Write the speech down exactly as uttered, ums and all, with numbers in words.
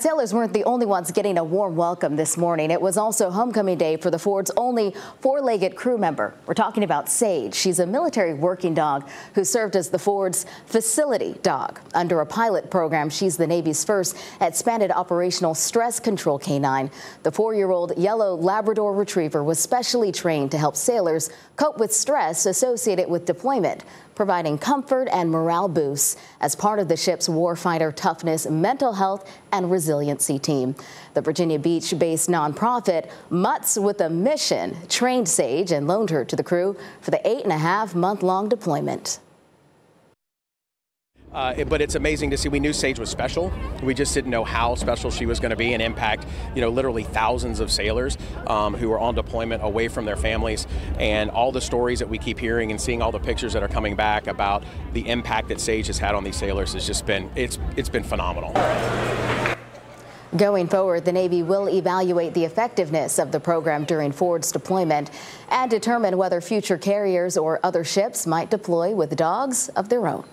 Sailors weren't the only ones getting a warm welcome this morning. It was also homecoming day for the Ford's only four-legged crew member. We're talking about Sage. She's a military working dog who served as the Ford's facility dog. Under a pilot program, she's the Navy's first expanded operational stress control canine. The four-year-old yellow Labrador retriever was specially trained to help sailors cope with stress associated with deployment, providing comfort and morale boosts as part of the ship's warfighter toughness, mental health, and resiliency team. The Virginia Beach-based nonprofit Mutts with a Mission trained Sage and loaned her to the crew for the eight and a half month-long deployment. Uh, but it's amazing to see. We knew Sage was special. We just didn't know how special she was going to be and impact, you know, literally thousands of sailors um, who are on deployment away from their families. And all the stories that we keep hearing and seeing all the pictures that are coming back about the impact that Sage has had on these sailors has just been, it's, it's been phenomenal. Going forward, the Navy will evaluate the effectiveness of the program during Ford's deployment and determine whether future carriers or other ships might deploy with dogs of their own.